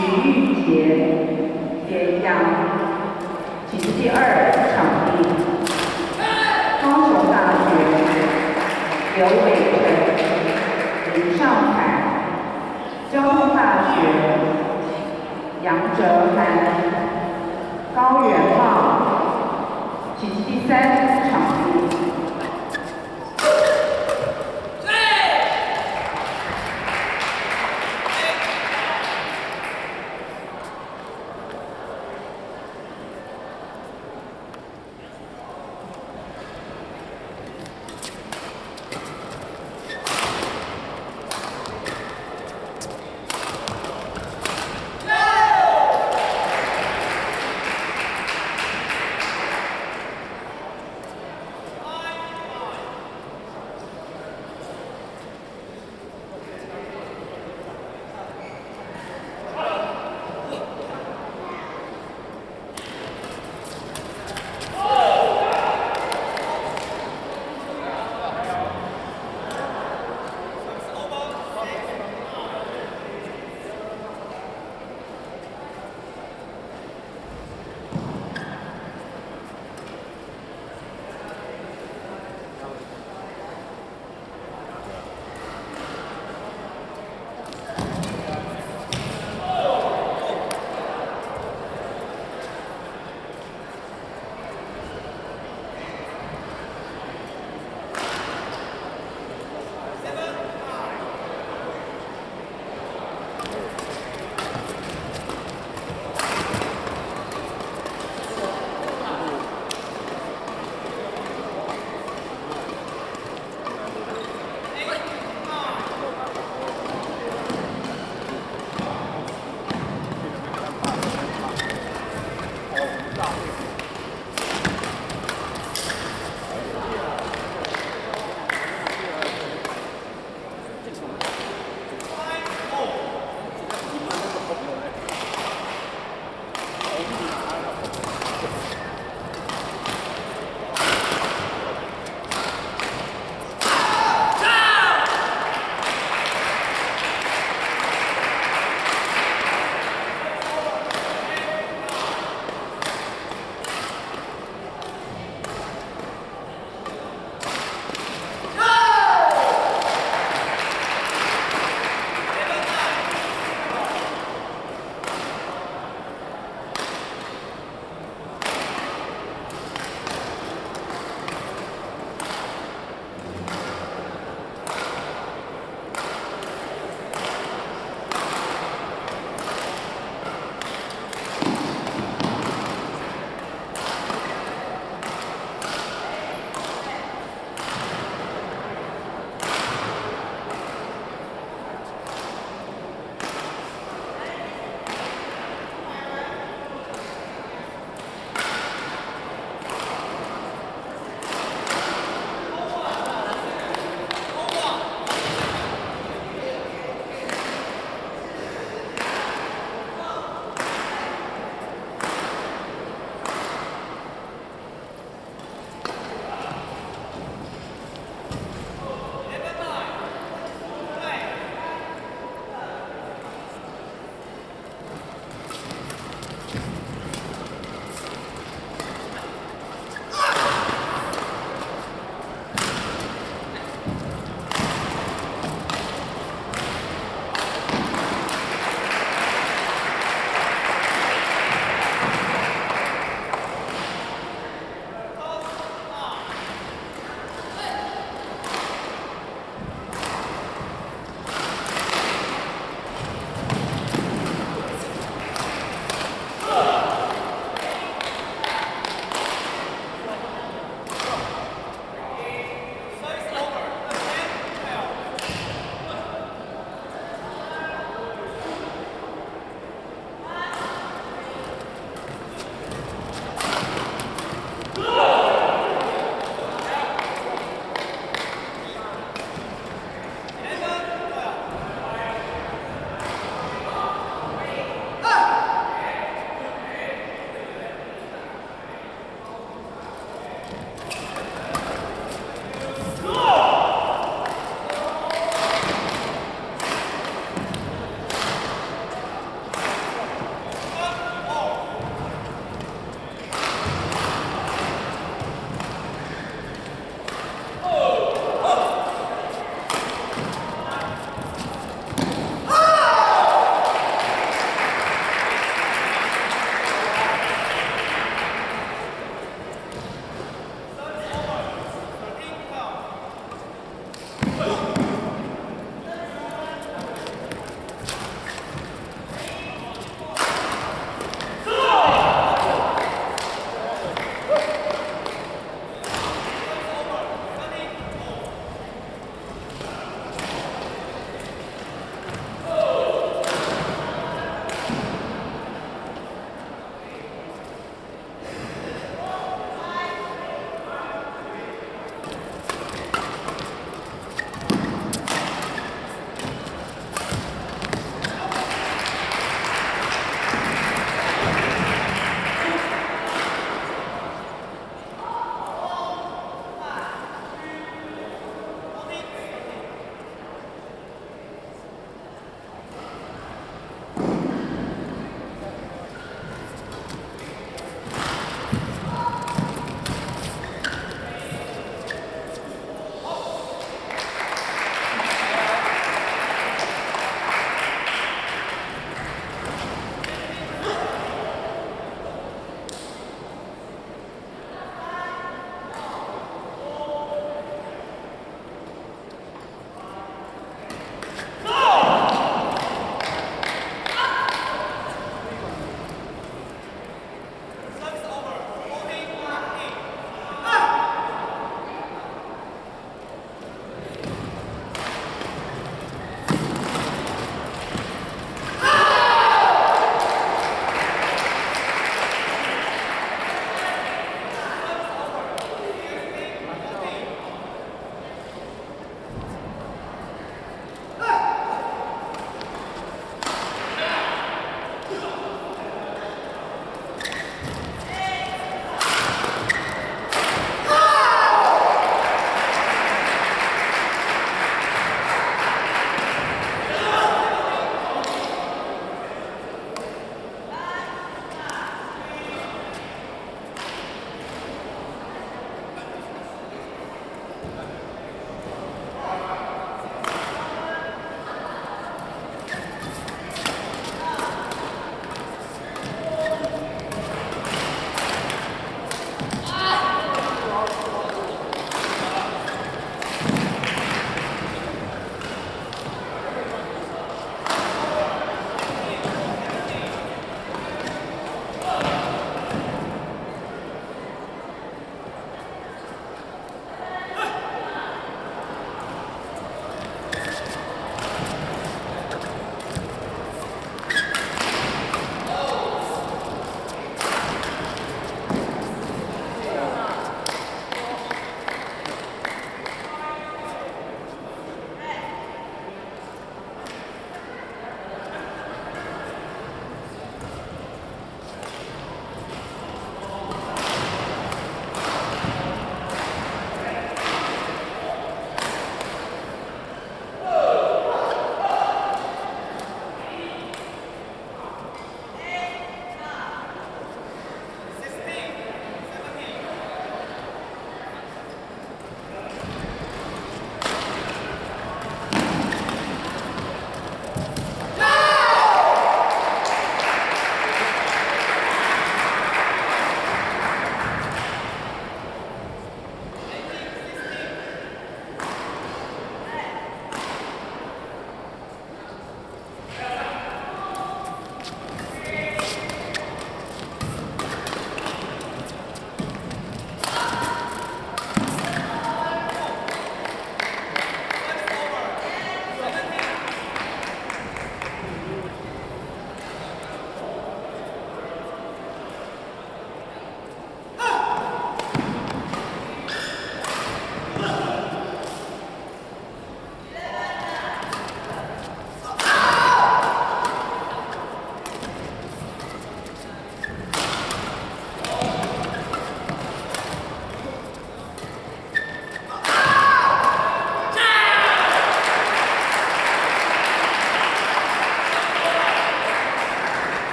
徐玉洁接将，曲子第二场地，高雄大学刘伟成、林尚凯，交通大学杨哲涵、高元茂，曲子第三场地。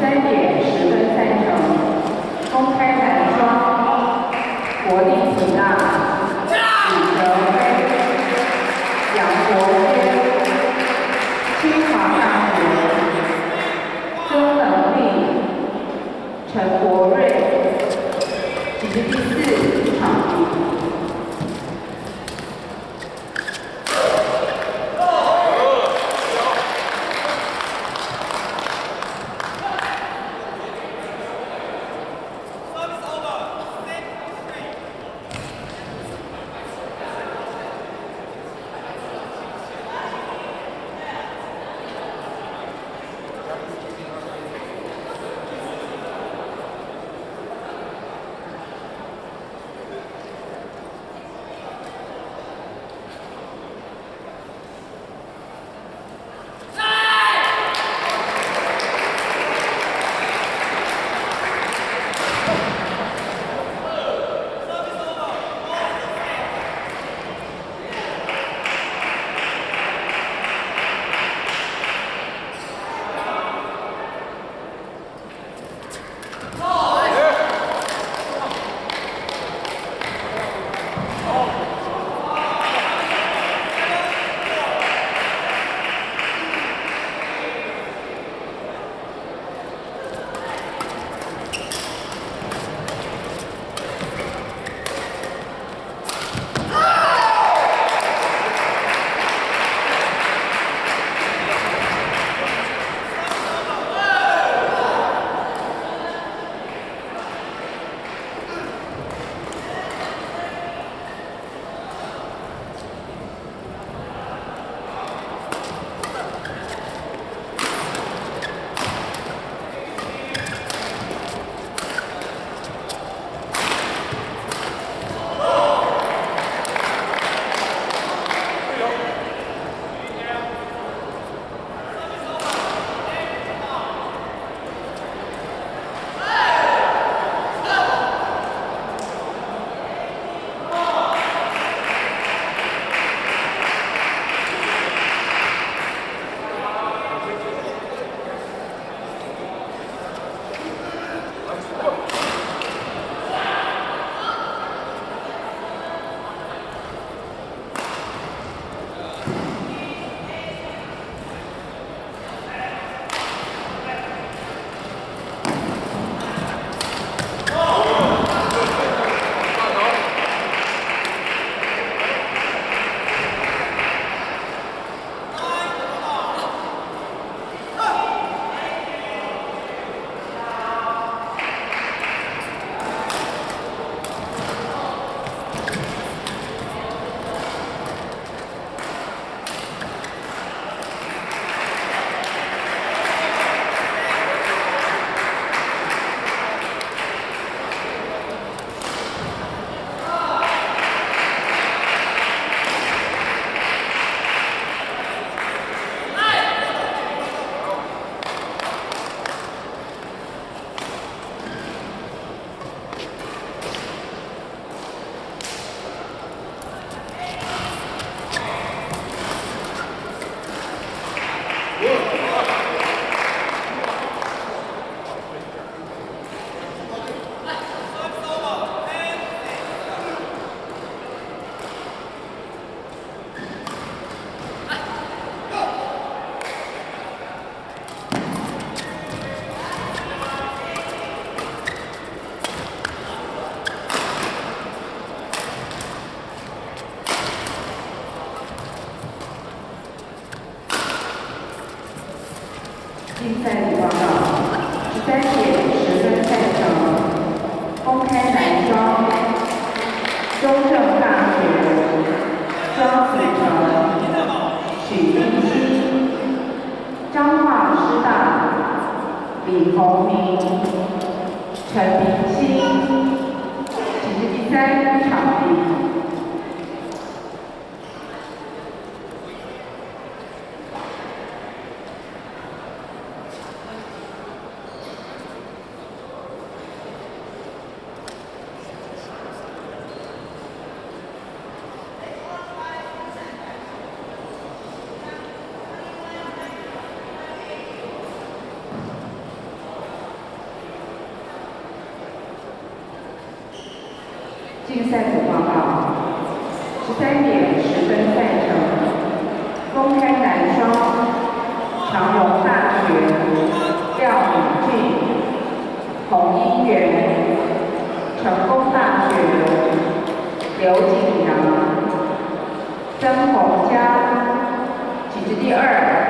3:10，公开男双，国立武大李哲飞、杨国坚，清华大学周能力、陈国瑞，直至第4场。据赛果报告，13:10赛程，公开男双，长荣大学廖敏俊、洪一元，成功大学刘景阳、曾洪佳，其次第二。